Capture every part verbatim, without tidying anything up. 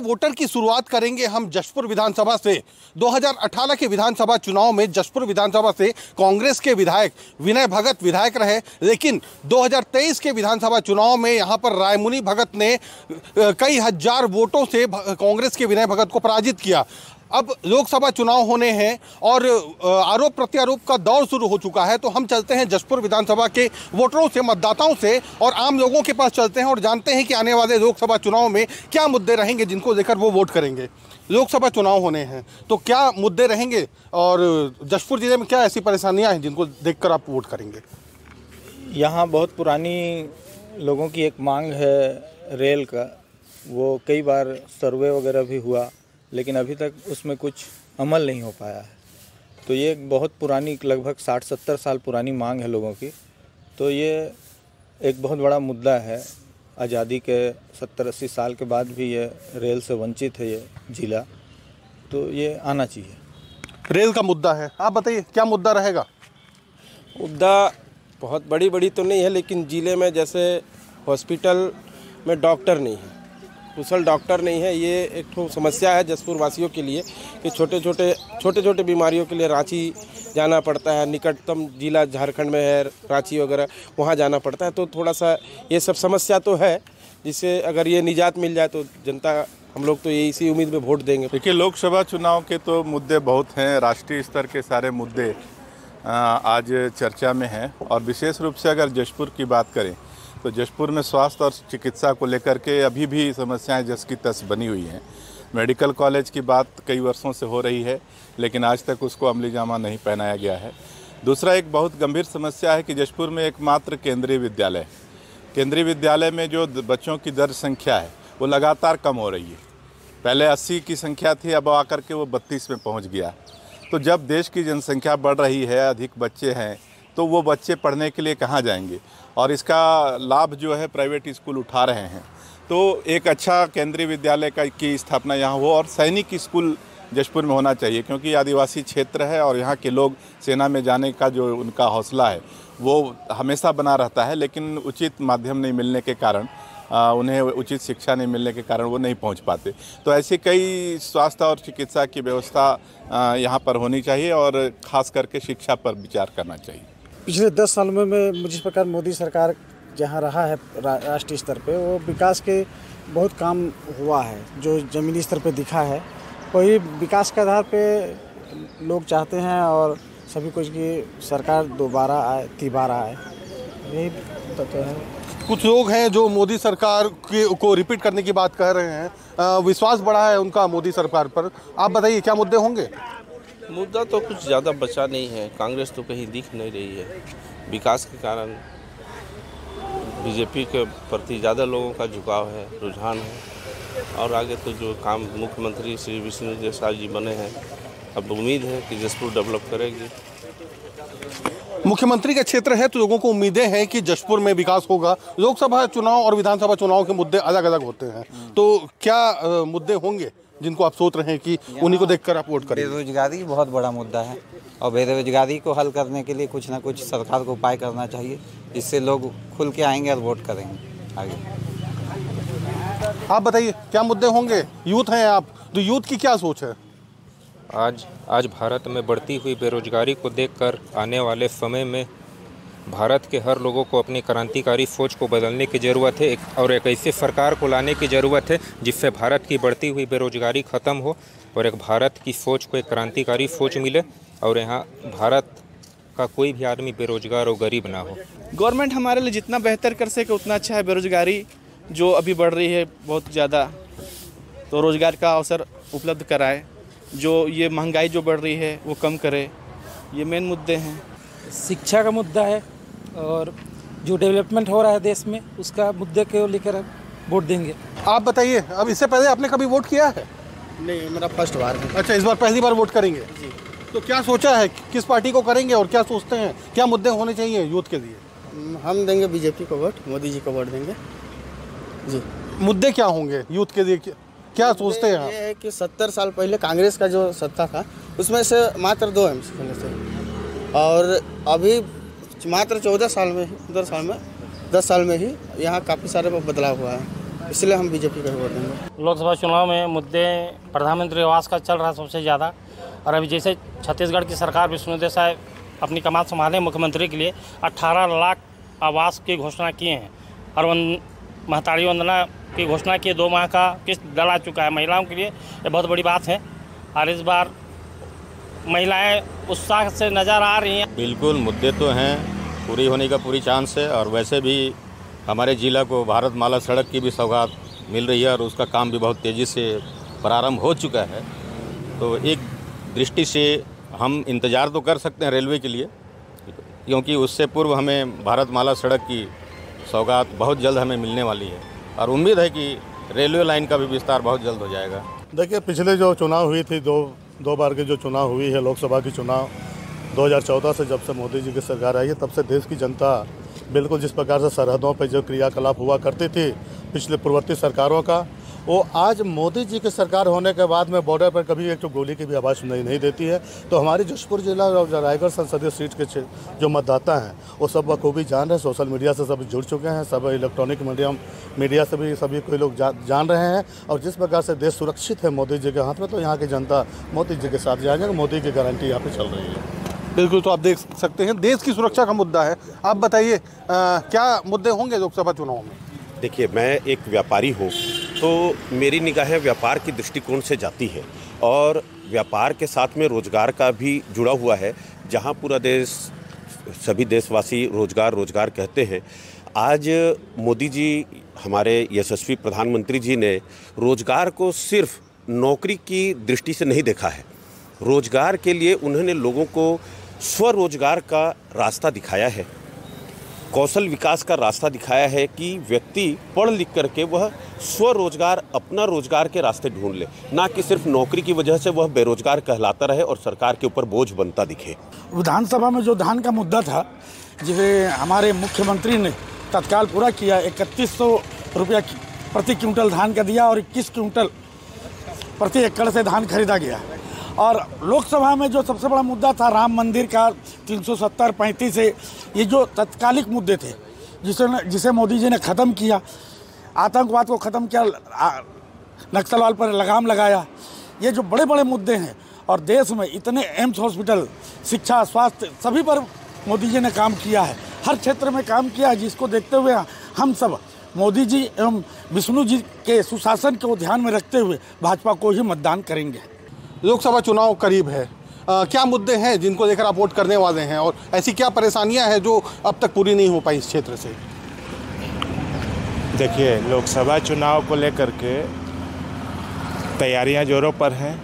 Voter की शुरुआत करेंगे हम जशपुर विधानसभा से। दो हज़ार अठारह के विधानसभा चुनाव में जशपुर विधानसभा से कांग्रेस के विधायक विनय भगत विधायक रहे, लेकिन दो हज़ार तेईस के विधानसभा चुनाव में यहां पर रायमुनी भगत ने कई हजार वोटों से कांग्रेस के विनय भगत को पराजित किया। अब लोकसभा चुनाव होने हैं और आरोप प्रत्यारोप का दौर शुरू हो चुका है, तो हम चलते हैं जशपुर विधानसभा के वोटरों से, मतदाताओं से और आम लोगों के पास चलते हैं और जानते हैं कि आने वाले लोकसभा चुनाव में क्या मुद्दे रहेंगे जिनको लेकर वो वोट करेंगे। लोकसभा चुनाव होने हैं तो क्या मुद्दे रहेंगे और जशपुर ज़िले में क्या ऐसी परेशानियाँ हैं जिनको देख कर आप वोट करेंगे। यहाँ बहुत पुरानी लोगों की एक मांग है रेल का, वो कई बार सर्वे वगैरह भी हुआ लेकिन अभी तक उसमें कुछ अमल नहीं हो पाया है। तो ये बहुत पुरानी, लगभग साठ सत्तर साल पुरानी मांग है लोगों की, तो ये एक बहुत बड़ा मुद्दा है। आज़ादी के सत्तर अस्सी साल के बाद भी ये रेल से वंचित है ये ज़िला, तो ये आना चाहिए। रेल का मुद्दा है, आप बताइए क्या मुद्दा रहेगा। मुद्दा बहुत बड़ी बड़ी तो नहीं है, लेकिन ज़िले में जैसे हॉस्पिटल में डॉक्टर नहीं है, कुशल डॉक्टर नहीं है, ये एक तो समस्या है जशपुर वासियों के लिए कि छोटे छोटे छोटे छोटे बीमारियों के लिए रांची जाना पड़ता है। निकटतम जिला झारखंड में है रांची वगैरह, वहाँ जाना पड़ता है, तो थोड़ा सा ये सब समस्या तो है, जिससे अगर ये निजात मिल जाए तो जनता, हम लोग तो ये इसी उम्मीद में वोट देंगे। देखिए, लोकसभा चुनाव के तो मुद्दे बहुत हैं, राष्ट्रीय स्तर के सारे मुद्दे आज चर्चा में हैं और विशेष रूप से अगर जशपुर की बात करें तो जशपुर में स्वास्थ्य और चिकित्सा को लेकर के अभी भी समस्याएं जस की तस बनी हुई हैं। मेडिकल कॉलेज की बात कई वर्षों से हो रही है लेकिन आज तक उसको अमली जामा नहीं पहनाया गया है। दूसरा एक बहुत गंभीर समस्या है कि जशपुर में एकमात्र केंद्रीय विद्यालय, केंद्रीय विद्यालय में जो बच्चों की दर संख्या है वो लगातार कम हो रही है। पहले अस्सी की संख्या थी, अब आकर के वो बत्तीस में पहुँच गया। तो जब देश की जनसंख्या बढ़ रही है, अधिक बच्चे हैं, तो वो बच्चे पढ़ने के लिए कहाँ जाएंगे, और इसका लाभ जो है प्राइवेट स्कूल उठा रहे हैं। तो एक अच्छा केंद्रीय विद्यालय का की स्थापना यहाँ हो और सैनिक स्कूल जशपुर में होना चाहिए, क्योंकि आदिवासी क्षेत्र है और यहाँ के लोग सेना में जाने का जो उनका हौसला है वो हमेशा बना रहता है, लेकिन उचित माध्यम नहीं मिलने के कारण, उन्हें उचित शिक्षा नहीं मिलने के कारण वो नहीं पहुँच पाते। तो ऐसे कई स्वास्थ्य और चिकित्सा की व्यवस्था यहाँ पर होनी चाहिए और ख़ास करके शिक्षा पर विचार करना चाहिए। पिछले दस साल में मैं जिस प्रकार मोदी सरकार जहां रहा है राष्ट्रीय स्तर पे, वो विकास के बहुत काम हुआ है जो ज़मीनी स्तर पे दिखा है। वही विकास के आधार पे लोग चाहते हैं और सभी कुछ की सरकार दोबारा आए, तिबारा आए, यही तत्व है। कुछ लोग हैं जो मोदी सरकार के को रिपीट करने की बात कह रहे हैं, विश्वास बढ़ा है उनका मोदी सरकार पर। आप बताइए क्या मुद्दे होंगे। मुद्दा तो कुछ ज़्यादा बचा नहीं है, कांग्रेस तो कहीं दिख नहीं रही है। विकास के कारण बीजेपी के प्रति ज़्यादा लोगों का झुकाव है, रुझान है, और आगे तो जो काम मुख्यमंत्री श्री विष्णु देव साई जी बने हैं, अब उम्मीद है कि जशपुर डेवलप करेंगे। मुख्यमंत्री का क्षेत्र है तो लोगों को उम्मीदें हैं कि जशपुर में विकास होगा। लोकसभा चुनाव और विधानसभा चुनाव के मुद्दे अलग अलग होते हैं, तो क्या मुद्दे होंगे जिनको आप सोच रहे हैं कि उन्हीं को देखकर आप वोट करें। बेरोजगारी बहुत बड़ा मुद्दा है और बेरोजगारी को हल करने के लिए कुछ ना कुछ सरकार को उपाय करना चाहिए, जिससे लोग खुल के आएंगे और वोट करेंगे। आगे आप बताइए क्या मुद्दे होंगे। यूथ हैं आप, तो यूथ की क्या सोच है। आज आज भारत में बढ़ती हुई बेरोजगारी को देखकर आने वाले समय में भारत के हर लोगों को अपनी क्रांतिकारी सोच को बदलने की ज़रूरत है और एक ऐसी सरकार को लाने की ज़रूरत है जिससे भारत की बढ़ती हुई बेरोजगारी ख़त्म हो और एक भारत की सोच को एक क्रांतिकारी सोच मिले और यहाँ भारत का कोई भी आदमी बेरोजगार और गरीब ना हो। गवर्नमेंट हमारे लिए जितना बेहतर कर सके उतना अच्छा है। बेरोजगारी जो अभी बढ़ रही है बहुत ज़्यादा, तो रोज़गार का अवसर उपलब्ध कराए, जो ये महंगाई जो बढ़ रही है वो कम करे, ये मेन मुद्दे हैं। शिक्षा का मुद्दा है और जो डेवलपमेंट हो रहा है देश में उसका मुद्दे को लेकर वोट देंगे। आप बताइए, अब इससे पहले आपने कभी वोट किया है। नहीं, मेरा फर्स्ट बार है। अच्छा, इस बार पहली बार वोट करेंगे जी। तो क्या सोचा है, किस पार्टी को करेंगे और क्या सोचते हैं, क्या मुद्दे होने चाहिए यूथ के लिए। हम देंगे बीजेपी को वोट, मोदी जी को वोट देंगे जी। मुद्दे क्या होंगे यूथ के लिए, क्या सोचते हैं। ये है कि सत्तर साल पहले कांग्रेस का जो सत्ता था उसमें से मात्र दो एम सी थे और अभी मात्र चौदह साल में पंद्रह साल में दस साल में ही यहाँ काफ़ी सारे बदलाव हुआ है। इसलिए हम बीजेपी का वोट देंगे। लोकसभा चुनाव में मुद्दे प्रधानमंत्री आवास का चल रहा सबसे ज़्यादा, और अभी जैसे छत्तीसगढ़ की सरकार विष्णु देव साई अपनी कमान संभाले मुख्यमंत्री के लिए अट्ठारह लाख आवास की घोषणा किए हैं और वन, महतारी वंदना की घोषणा की दो माह का किस्त डला चुका है। महिलाओं के लिए ये बहुत बड़ी बात है और इस बार महिलाएं उत्साह से नज़र आ रही हैं। बिल्कुल मुद्दे तो हैं, पूरी होने का पूरी चांस है और वैसे भी हमारे ज़िला को भारत माला सड़क की भी सौगात मिल रही है और उसका काम भी बहुत तेज़ी से प्रारंभ हो चुका है। तो एक दृष्टि से हम इंतज़ार तो कर सकते हैं रेलवे के लिए, क्योंकि उससे पूर्व हमें भारत माला सड़क की सौगात बहुत जल्द हमें मिलने वाली है और उम्मीद है कि रेलवे लाइन का भी विस्तार बहुत जल्द हो जाएगा। देखिए पिछले जो चुनाव हुई थी, दो दो बार के जो चुनाव हुई है लोकसभा की चुनाव दो हज़ार चौदह से, जब से मोदी जी की सरकार आई है तब से देश की जनता बिल्कुल जिस प्रकार से सरहदों पर जो क्रियाकलाप हुआ करती थी पिछले पूर्ववर्ती सरकारों का, वो आज मोदी जी की सरकार होने के बाद में बॉर्डर पर कभी एक तो गोली की भी आवाज़ सुनाई नहीं देती है। तो हमारे जशपुर जिला और रायगढ़ संसदीय सीट के जो मतदाता हैं वो सब बखूबी जान रहे हैं, सोशल मीडिया से सब जुड़ चुके हैं, सब इलेक्ट्रॉनिक मीडिया मीडिया से भी सभी कोई लोग जा, जान रहे हैं। और जिस प्रकार से देश सुरक्षित है मोदी जी के हाथ में, तो यहाँ की जनता मोदी जी के साथ जाएंगे, मोदी की गारंटी यहाँ पर चल रही है। बिल्कुल, तो आप देख सकते हैं देश की सुरक्षा का मुद्दा है। आप बताइए क्या मुद्दे होंगे लोकसभा चुनाव में? देखिए मैं एक व्यापारी हूँ तो मेरी निगाहें व्यापार की दृष्टिकोण से जाती है और व्यापार के साथ में रोज़गार का भी जुड़ा हुआ है, जहाँ पूरा देश सभी देशवासी रोज़गार रोज़गार कहते हैं। आज मोदी जी हमारे यशस्वी प्रधानमंत्री जी ने रोज़गार को सिर्फ नौकरी की दृष्टि से नहीं देखा है, रोज़गार के लिए उन्होंने लोगों को स्वरोज़गार का रास्ता दिखाया है, कौशल विकास का रास्ता दिखाया है कि व्यक्ति पढ़ लिख करके वह स्वरोजगार अपना रोजगार के रास्ते ढूंढ ले, ना कि सिर्फ नौकरी की वजह से वह बेरोजगार कहलाता रहे और सरकार के ऊपर बोझ बनता दिखे। विधानसभा में जो धान का मुद्दा था जिसे हमारे मुख्यमंत्री ने तत्काल पूरा किया, इकतीस सौ रुपया प्रति क्विंटल धान का दिया और इक्कीस क्विंटल प्रति एकड़ से धान खरीदा गया। और लोकसभा में जो सबसे बड़ा मुद्दा था राम मंदिर का तीन सौ सत्तर पैंतीस है, ये जो तत्कालिक मुद्दे थे जिसे जिसे मोदी जी ने ख़त्म किया, आतंकवाद को ख़त्म किया, नक्सलवाद पर लगाम लगाया, ये जो बड़े बड़े मुद्दे हैं। और देश में इतने एम्स हॉस्पिटल, शिक्षा, स्वास्थ्य सभी पर मोदी जी ने काम किया है, हर क्षेत्र में काम किया है, जिसको देखते हुए हम सब मोदी जी एवं विष्णु जी के सुशासन को ध्यान में रखते हुए भाजपा को ही मतदान करेंगे। लोकसभा चुनाव करीब है, आ, क्या मुद्दे हैं जिनको लेकर आप वोट करने वाले हैं और ऐसी क्या परेशानियां हैं जो अब तक पूरी नहीं हो पाई इस क्षेत्र से? देखिए लोकसभा चुनाव को लेकर के तैयारियां जोरों पर हैं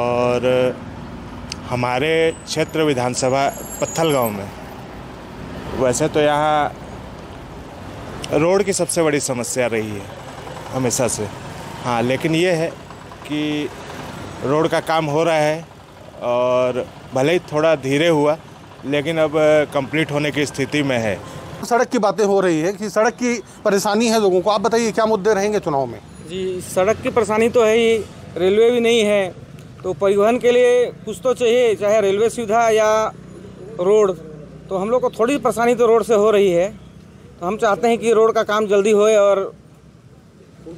और हमारे क्षेत्र विधानसभा पत्थलगांव में वैसे तो यहाँ रोड की सबसे बड़ी समस्या रही है हमेशा से, हाँ, लेकिन ये है कि रोड का काम हो रहा है और भले ही थोड़ा धीरे हुआ लेकिन अब कंप्लीट होने की स्थिति में है। सड़क की बातें हो रही है कि सड़क की परेशानी है लोगों को, आप बताइए क्या मुद्दे रहेंगे चुनाव में? जी सड़क की परेशानी तो है ही, रेलवे भी नहीं है तो परिवहन के लिए कुछ तो चाहिए, चाहे रेलवे सुविधा या रोड। तो हम लोग को थोड़ी परेशानी तो रोड से हो रही है, तो हम चाहते हैं कि रोड का काम जल्दी होए और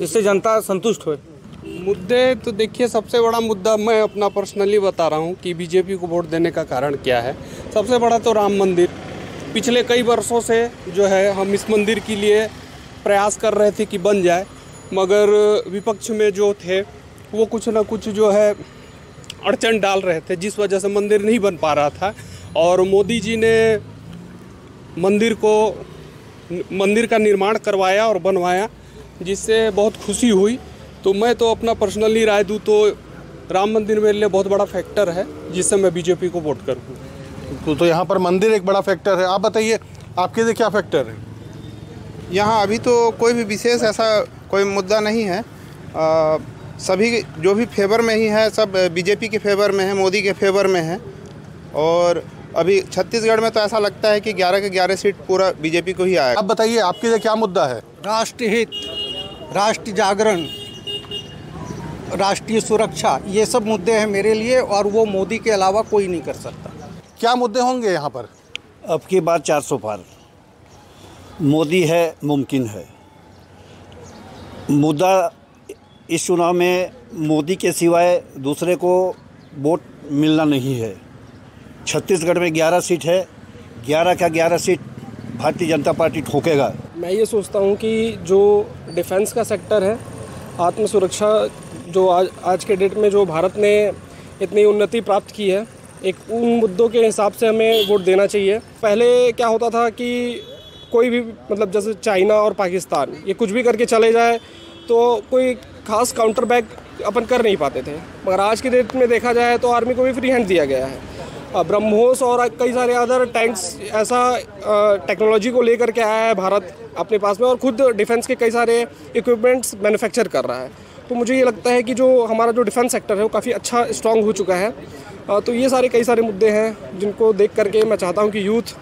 इससे जनता संतुष्ट होए। मुद्दे तो देखिए सबसे बड़ा मुद्दा मैं अपना पर्सनली बता रहा हूँ कि बीजेपी को वोट देने का कारण क्या है। सबसे बड़ा तो राम मंदिर, पिछले कई वर्षों से जो है हम इस मंदिर के लिए प्रयास कर रहे थे कि बन जाए, मगर विपक्ष में जो थे वो कुछ ना कुछ जो है अड़चन डाल रहे थे, जिस वजह से मंदिर नहीं बन पा रहा था। और मोदी जी ने मंदिर को मंदिर का निर्माण करवाया और बनवाया, जिससे बहुत खुशी हुई। तो मैं तो अपना पर्सनली राय दूँ तो राम मंदिर मेरे लिए बहुत बड़ा फैक्टर है जिससे मैं बीजेपी को वोट करूँ। तो, तो यहाँ पर मंदिर एक बड़ा फैक्टर है। आप बताइए आपके लिए क्या फैक्टर है? यहाँ अभी तो कोई भी विशेष ऐसा कोई मुद्दा नहीं है, आ, सभी जो भी फेवर में ही है सब बीजेपी के फेवर में है, मोदी के फेवर में है। और अभी छत्तीसगढ़ में तो ऐसा लगता है कि ग्यारह के ग्यारह सीट पूरा बीजेपी को ही आया। आप बताइए आपके लिए क्या मुद्दा है? राष्ट्रहित, राष्ट्र जागरण, राष्ट्रीय सुरक्षा, ये सब मुद्दे हैं मेरे लिए और वो मोदी के अलावा कोई नहीं कर सकता। क्या मुद्दे होंगे यहाँ पर? अब की बार चार सौ पार मोदी है, मुमकिन है, मुद्दा इस चुनाव में मोदी के सिवाय दूसरे को वोट मिलना नहीं है। छत्तीसगढ़ में ग्यारह सीट है, ग्यारह का ग्यारह सीट भारतीय जनता पार्टी ठोकेगा। मैं ये सोचता हूँ कि जो डिफेंस का सेक्टर है, आत्मसुरक्षा जो आज आज के डेट में जो भारत ने इतनी उन्नति प्राप्त की है, एक उन मुद्दों के हिसाब से हमें वोट देना चाहिए। पहले क्या होता था कि कोई भी मतलब जैसे चाइना और पाकिस्तान ये कुछ भी करके चले जाए तो कोई खास काउंटर बैक अपन कर नहीं पाते थे, मगर आज के डेट में देखा जाए तो आर्मी को भी फ्री हैंड दिया गया है। ब्रह्मोस और कई सारे अदर टैंक्स ऐसा टेक्नोलॉजी को लेकर के आया है भारत अपने पास में, और खुद डिफेंस के कई सारे इक्विपमेंट्स मैन्युफैक्चर कर रहा है। तो मुझे ये लगता है कि जो हमारा जो डिफेंस सेक्टर है वो काफ़ी अच्छा स्ट्रांग हो चुका है। तो ये सारे कई सारे मुद्दे हैं जिनको देख करके मैं चाहता हूँ कि यूथ